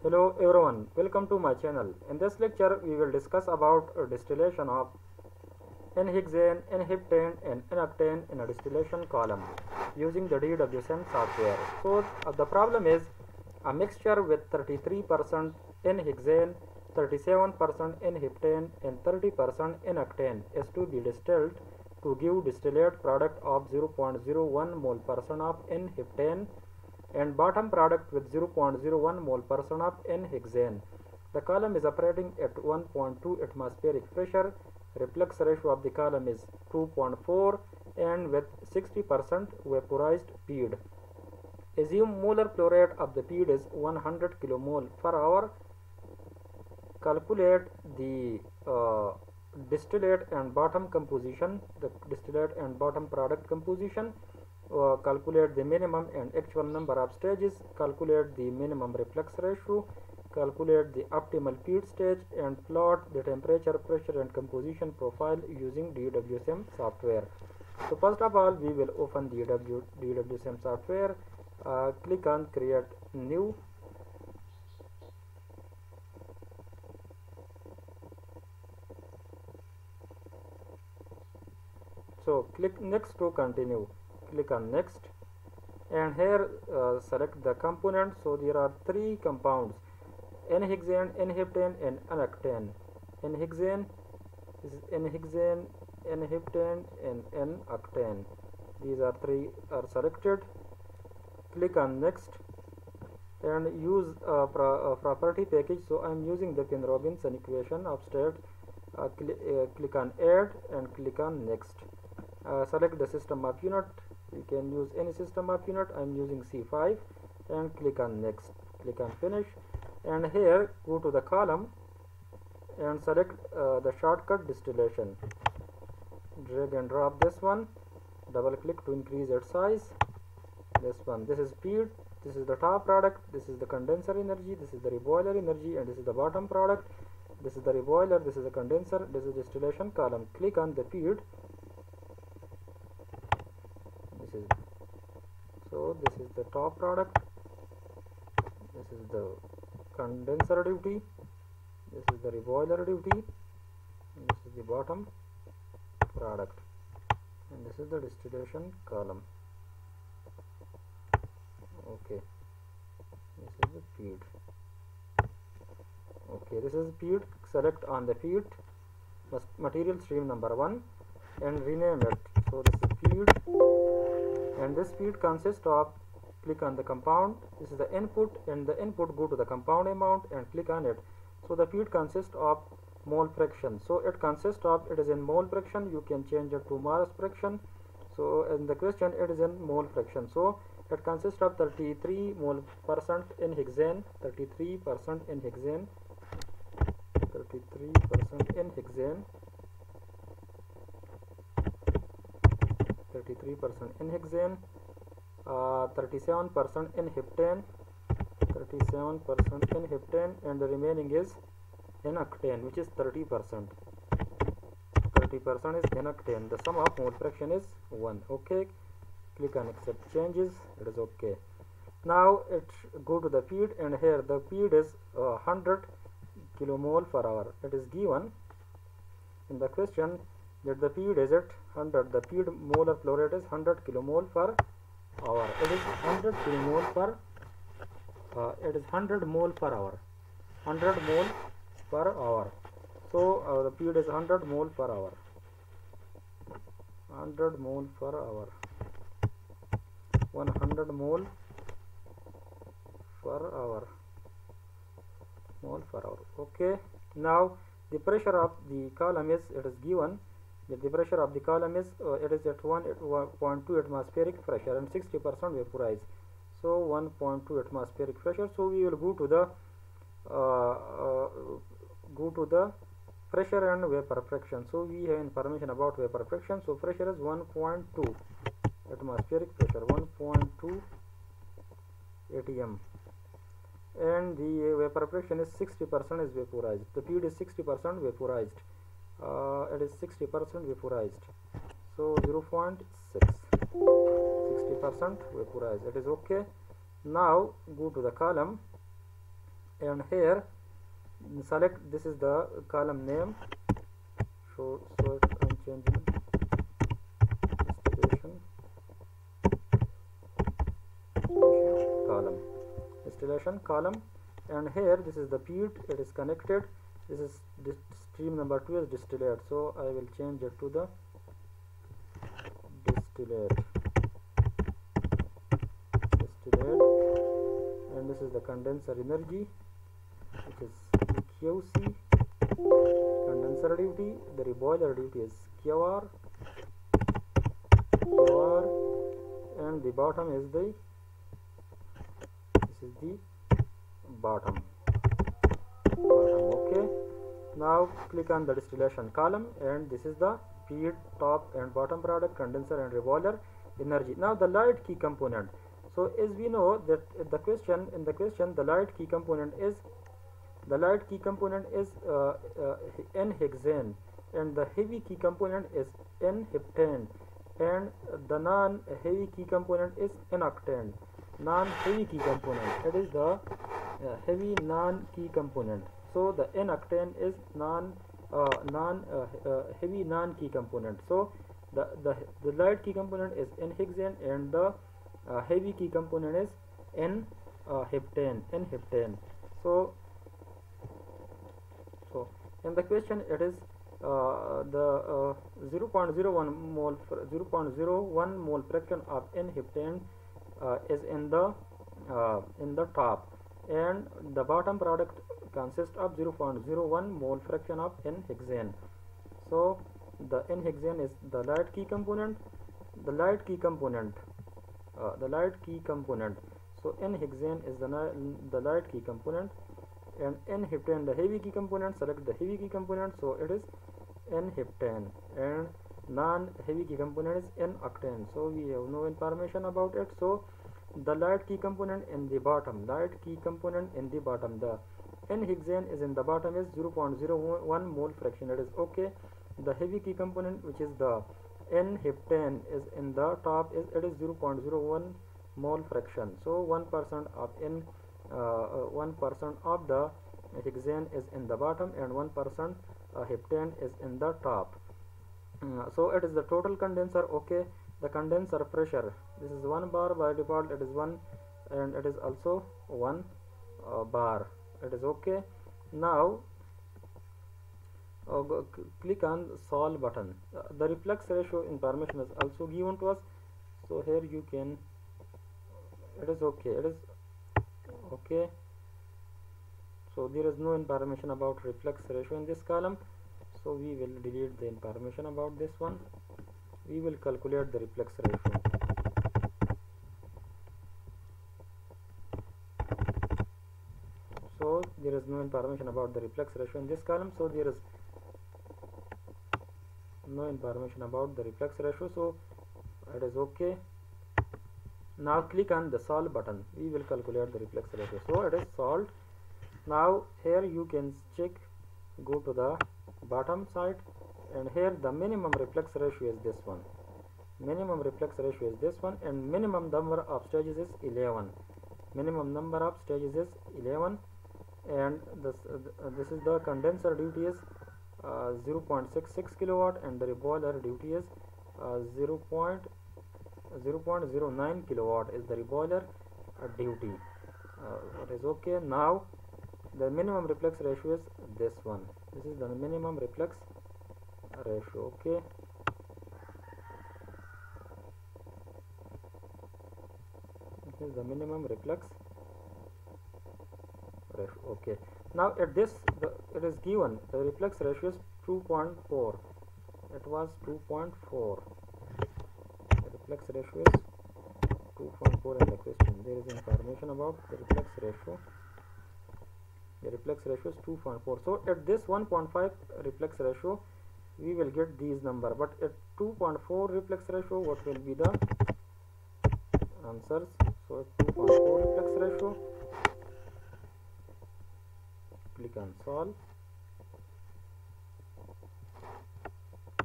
Hello everyone, welcome to my channel. In this lecture we will discuss about distillation of n-hexane, n-heptane and n-octane in a distillation column using the DWSIM software. So the problem is a mixture with 33% n-hexane, 37% n-heptane and 30% n-octane is to be distilled to give distillate product of 0.01 mole percent of n-heptane and bottom product with 0.01 mole percent of n-hexane. The column is operating at 1.2 atmospheric pressure. Reflux ratio of the column is 2.4 and with 60% vaporized feed. Assume molar flow rate of the feed is 100 kilomole per hour. Calculate the distillate and bottom composition, the distillate and bottom product composition. Calculate the minimum and actual number of stages, calculate the minimum reflux ratio, calculate the optimal feed stage and plot the temperature, pressure and composition profile using DWSIM software. So first of all we will open the DWSIM software, click on create new. So click next to continue. Click on next and here select the component. So there are three compounds, n-hexane, n-heptane and n-octane. N-hexane is n-hexane, n-heptane and n-octane. These are three are selected. Click on next and use property package. So I am using the Peng-Robinson equation of state. Click on add and click on next. Select the system of unit. You can use any system of unit. I am using C5 and click on next. Click on finish and here go to the column and select the shortcut distillation. Drag and drop this one, double click to increase its size. This one, this is feed, this is the top product, this is the condenser energy, this is the reboiler energy and this is the bottom product, this is the reboiler, this is the condenser, this is the distillation column. Click on the feed. So this is the top product, this is the condenser duty, this is the reboiler duty, and this is the bottom product and this is the distillation column. Okay, this is the feed. Okay, this is feed. Select on the feed material stream number 1 and rename it. So this is feed and this feed consists of, click on the compound, this is the input and the input go to the compound amount and click on it. So the feed consists of mole fraction. So it consists of, it is in mole fraction, you can change it to mass fraction. So in the question it is in mole fraction. So it consists of 33 mole percent in hexane, 33% in hexane, 33% in hexane, 33% in hexane, 37% in heptane, 37% in heptane and the remaining is in octane, which is 30%. 30% is in octane. The sum of mole fraction is 1. Okay, click on accept changes. It is okay. Now it go to the feed and here the feed is 100 kilomole per hour. It is given in the question that the feed is at 100, the feed molar flow rate is 100 kilomole per hour. It is 100 kilomole per, it is 100 mole per hour, 100 mole per hour. So the feed is 100 mole per hour, 100 mole per hour, 100 mole per hour, mole per hour. Okay, now the pressure of the column is, it is given that the pressure of the column is it is at 1.2 atmospheric pressure and 60% vaporized. So 1.2 atmospheric pressure. So we will go to the pressure and vapor fraction. So we have information about vapor fraction. So pressure is 1.2 atmospheric pressure, 1.2 atm and the vapor fraction is 60% is vaporized. The feed is 60% vaporized. It is 60% vaporized. So 0.6, 60% vaporized. It is okay. Now go to the column and here select, this is the column name, so I'm changing installation column, and here this is the peat, it is connected, this is stream number 2 is distillate, so I will change it to the distillate, and this is the condenser energy, which is QC, condenser duty, the reboiler duty is QR, and the bottom is the bottom. Okay, now click on the distillation column, and this is the feed, top and bottom product, condenser and reboiler energy. Now the light key component, so as we know that the question, in the question the light key component is n-hexane, and the heavy key component is n-heptane, and the non-heavy key component is n-octane. Non-heavy key component, that is the heavy non-key component. So the n-octane is heavy non-key component. So the light key component is n-hexane, and the heavy key component is n-heptane. So in the question it is the 0.01 mole fraction of n-heptane is in the top, and the bottom product consists of 0.01 mole fraction of n-hexane. So the n-hexane is the light key component, so n-hexane is the light key component, and n-heptane the heavy key component. Select the heavy key component, so it is n-heptane, and non-heavy key component is n-octane. So we have no information about it. So the light key component in the bottom, the n-hexane is in the bottom is 0.01 mole fraction, that is okay. The heavy key component, which is the n-heptane, is in the top, is it is 0.01 mole fraction. So 1% of 1% of the hexane is in the bottom, and 1% heptane is in the top. So it is the total condenser. Okay, the condenser pressure, this is 1 bar, by default it is 1, and it is also 1 bar, it is okay. Now click on solve button. The reflux ratio information is also given to us, so here you can, it is okay. So there is no information about reflux ratio in this column, so we will delete the information about this one. We will calculate the reflux ratio. So there is no information about the reflux ratio in this column, so there is no information about the reflux ratio, so it is okay. Now click on the solve button. We will calculate the reflux ratio, so it is solved. Now here you can check, go to the bottom side, and here the minimum reflux ratio is this one, and minimum number of stages is 11, and this is the condenser duty is 0.66 kilowatt, and the reboiler duty is 0.09 kilowatt is the reboiler duty. It is okay. Now the minimum reflux ratio is this one, this is the minimum reflux ratio. Okay, this is the minimum reflux ratio. Okay, now at this it is given the reflux ratio is 2.4, it was 2.4, the reflux ratio is 2.4 in the question. There is information about the reflux ratio. The reflux ratio is 2.4. So at this 1.5 reflux ratio we will get these number, but at 2.4 reflux ratio what will be the answers? So at 2.4 reflux ratio, click on solve.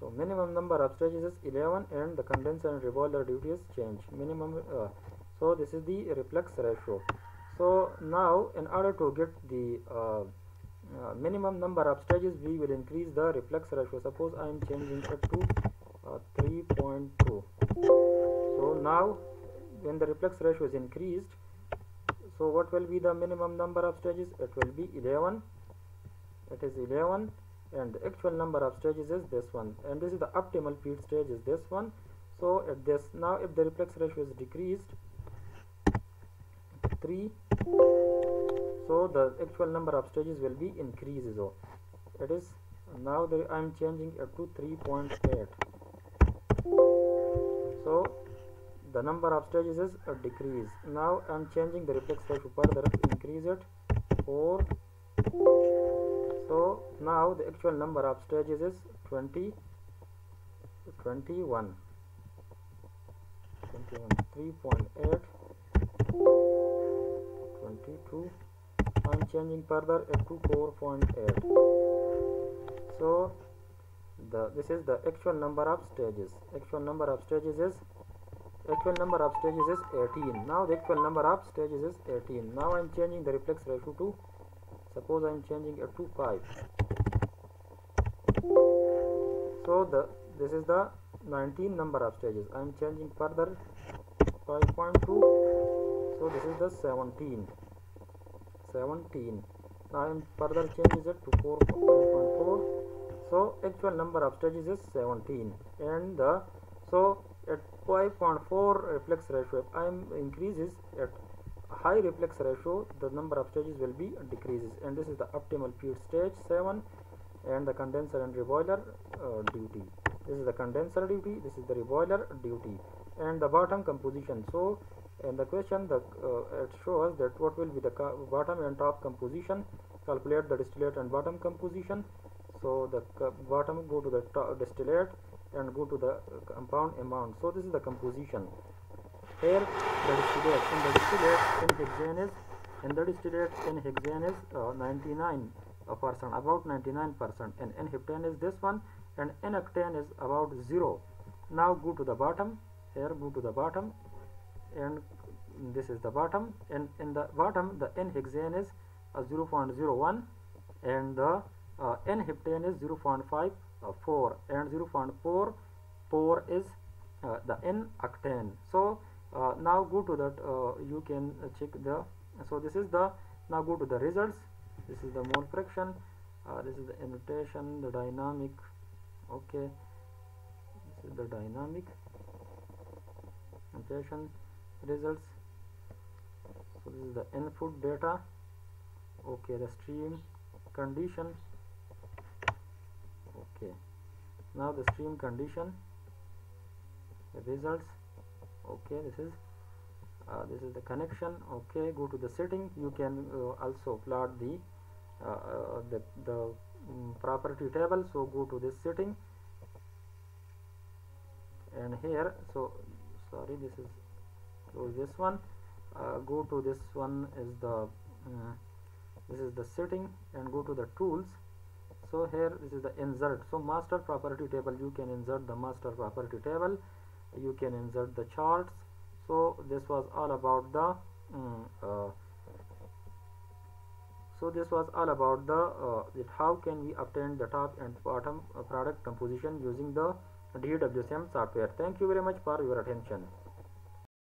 So minimum number of stages is 11, and the condenser and reboiler duty is changed. So this is the reflux ratio. So now, in order to get the minimum number of stages, we will increase the reflex ratio. Suppose I am changing it to 3.2. So now, when the reflex ratio is increased, so what will be the minimum number of stages? It will be 11. It is 11, and the actual number of stages is this one, and this is the optimal feed stage is this one. So at this, now if the reflex ratio is decreased 3, so the actual number of stages will be increased. So it is now that I am changing up to 3.8. So the number of stages is a decrease. Now I am changing the reflex ratio further, increase it 4. So now the actual number of stages is 21, 3.8, 22. I am changing further up to 4.8. So this is the actual number of stages. Actual number of stages is 18. Now the actual number of stages is 18. Now I am changing the reflex ratio to, suppose I am changing it to 5. So this is the 19 number of stages. I am changing further 5.2. So this is the 17. Now I am further changing it to 4.4. So actual number of stages is 17, and so at 5.4 reflex ratio, if I am increases at high reflex ratio, the number of stages will be decreases, and this is the optimal feed stage 7, and the condenser and reboiler duty. This is the condenser duty, this is the reboiler duty, and the bottom composition. So in the question, it shows that what will be the bottom and top composition. Calculate the distillate and bottom composition. So the bottom go to the top distillate, and go to the compound amount. So this is the composition. Here the distillate, in the distillate n-hexane is, in the distillate n-hexane is 99%, about 99%, and n-heptane is this one, and n-octane is about 0. Now go to the bottom. Here go to the bottom, and this is the bottom, and in the bottom the n-hexane is 0.01, and the n-heptane is 0.54, and 0.44 is the n-octane. So now go to that, you can check the, so this is the, now go to the results. This is the mole fraction, this is the annotation, the dynamic. Okay, this is the dynamic annotation results. So this is the input data. Okay, the stream condition. Okay, now the stream condition, the results. Okay, this is the connection. Okay, go to the setting. You can also plot the property table. So go to this setting, and here, so sorry, this is close this one. Go to this one, is the this is the setting, and go to the tools. So here this is the insert. So master property table, you can insert the master property table, you can insert the charts. So this was all about the how can we obtain the top and bottom product composition using the DWSIM software. Thank you very much for your attention.